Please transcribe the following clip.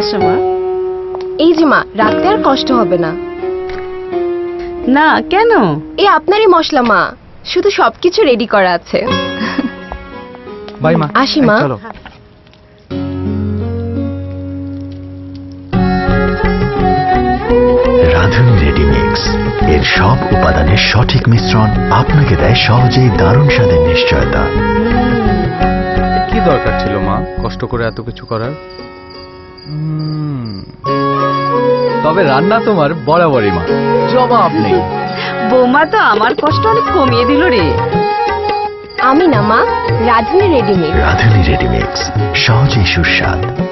আশামা এই যে মা রাখতে আর কষ্ট হবে না না কেন এই আপনারই মশলা মা শুধু সবকিছু রেডি করা আছে বাই মা আশিমা চলো রাধুনি রেডি মিক্স এর সব উপাদানের সঠিক মিশ্রণ আপনাকে দেয় সহজেই দারুণ স্বাদের নিশ্চয়তা কি দরকার ছিল মা কষ্ট করে এত কিছু করার তবে রান্না তোমার বরাবরই মা জবাব নেই বৌমা তো আমার কষ্ট অনেক কমিয়ে দিল রে আমি না মা রাধুনি রেডি মিক্স সহজেই সুস্বাদ